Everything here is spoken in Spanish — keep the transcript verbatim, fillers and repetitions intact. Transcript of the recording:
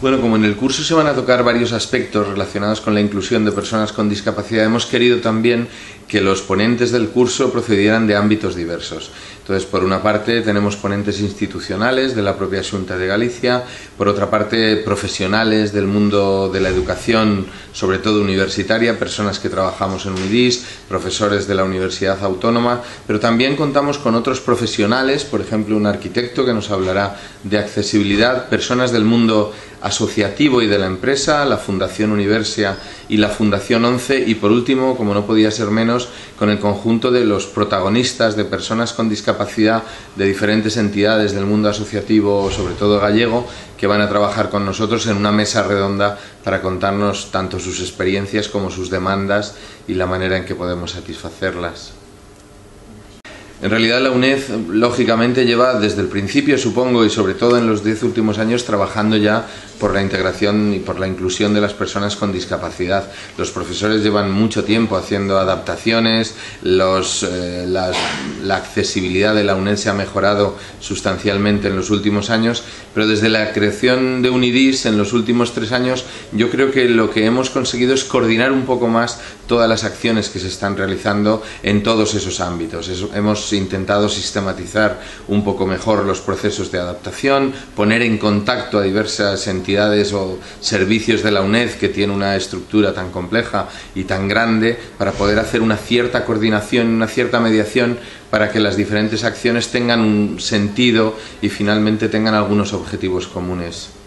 Bueno, como en el curso se van a tocar varios aspectos relacionados con la inclusión de personas con discapacidad, hemos querido también que los ponentes del curso procedieran de ámbitos diversos. Entonces, por una parte tenemos ponentes institucionales de la propia Xunta de Galicia, por otra parte profesionales del mundo de la educación, sobre todo universitaria, personas que trabajamos en UNIDIS, profesores de la Universidad Autónoma, pero también contamos con otros profesionales, por ejemplo un arquitecto que nos hablará de accesibilidad, personas del mundo asociativo y de la empresa, la Fundación Universia y la Fundación Once, y por último, como no podía ser menos, con el conjunto de los protagonistas de personas con discapacidad de diferentes entidades del mundo asociativo, sobre todo gallego, que van a trabajar con nosotros en una mesa redonda para contarnos tanto sus experiencias como sus demandas y la manera en que podemos satisfacerlas. En realidad la UNED, lógicamente, lleva desde el principio, supongo, y sobre todo en los diez últimos años, trabajando ya por la integración y por la inclusión de las personas con discapacidad. Los profesores llevan mucho tiempo haciendo adaptaciones, los, eh, las, la accesibilidad de la UNED se ha mejorado sustancialmente en los últimos años, pero desde la creación de UNIDIS en los últimos tres años, yo creo que lo que hemos conseguido es coordinar un poco más todas las acciones que se están realizando en todos esos ámbitos. Es, hemos intentado sistematizar un poco mejor los procesos de adaptación, poner en contacto a diversas entidades o servicios de la UNED, que tiene una estructura tan compleja y tan grande, para poder hacer una cierta coordinación, una cierta mediación, para que las diferentes acciones tengan un sentido y finalmente tengan algunos objetivos comunes.